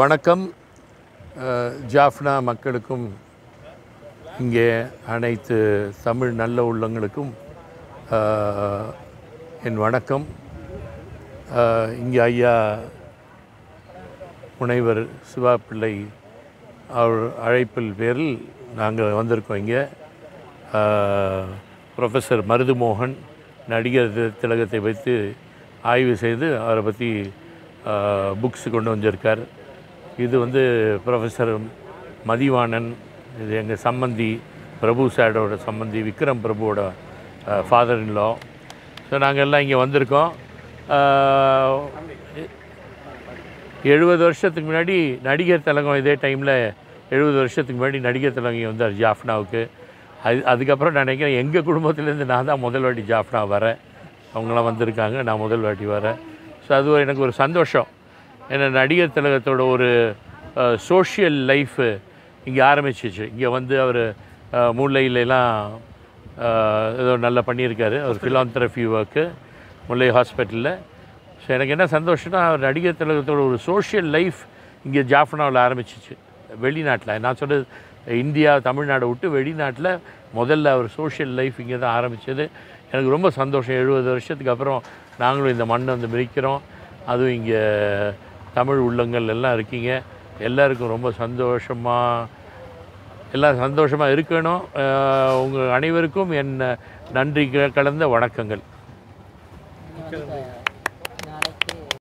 வணக்கம் ஜாஃப்னா மக்களுக்கும் இங்கே அனைத்து தமிழ் நல்ல உள்ளங்களுக்கும் என் வணக்கம். இங்கே ஐயா முனைவர் சிவா பிள்ளை அவர் அழைப்பில் பேரில் நாங்கள் வந்திருக்கோம். இங்கே ப்ரொஃபஸர் மருது மோகன் நடிகர் திலகத்தை வைத்து ஆய்வு செய்து அவரை பற்றி புக்ஸ் கொண்டு வந்திருக்கார். இது ப்ரொஃபஸர் மதிவாணன், இது எங்கள் சம்மந்தி பிரபு சாடோட சம்மந்தி விக்ரம் பிரபுவோட ஃபாதர் இன் லா. ஸோ நாங்கள் எல்லாம் இங்கே வந்திருக்கோம். 70 வருஷத்துக்கு முன்னாடி நடிகர் திலகம் இதே டைமில் 70 வருஷத்துக்கு முன்னாடி நடிகர் திலகம் இங்கே வந்தார் ஜாஃப்னாவுக்கு. அதுக்கப்புறம் நான் நினைக்கிறேன் எங்கள் குடும்பத்துலேருந்து நான் தான் முதல் வாட்டி ஜாஃப்னா வரேன். அவங்களாம் வந்திருக்காங்க, நான் முதல் வாட்டி வரேன். ஸோ அது எனக்கு ஒரு சந்தோஷம். ஏன்னா நடிகர் திலகத்தோட ஒரு சோஷியல் லைஃபு இங்கே ஆரம்பிச்சிச்சு. இங்கே அவர் முல்லையிலலாம் ஏதோ நல்லா பண்ணியிருக்காரு. அவர் ஃபிலாந்த்ரஃபி ஒர்க்கு முல்லை ஹாஸ்பிட்டலில். ஸோ எனக்கு என்ன சந்தோஷம்னா அவர் நடிகர் திலகத்தோட ஒரு சோஷியல் லைஃப் இங்கே ஜாஃப்னாவில் ஆரம்பிச்சிச்சு. வெளிநாட்டில் நான் சொல்கிறது இந்தியா தமிழ்நாடை விட்டு வெளிநாட்டில் முதல்ல அவர் சோஷியல் லைஃப் இங்கே தான் ஆரம்பித்தது. எனக்கு ரொம்ப சந்தோஷம். 70 வருஷத்துக்கு அப்புறம் நாங்களும் இந்த மண்ணை மிதிக்கிறோம். அதுவும் இங்கே தமிழ் உள்ளங்கள் எல்லாம் இருக்கீங்க. எல்லாருக்கும் ரொம்ப சந்தோஷமாக இருக்கணும். உங்கள் அனைவருக்கும் என் நன்றி கலந்த வணக்கங்கள்.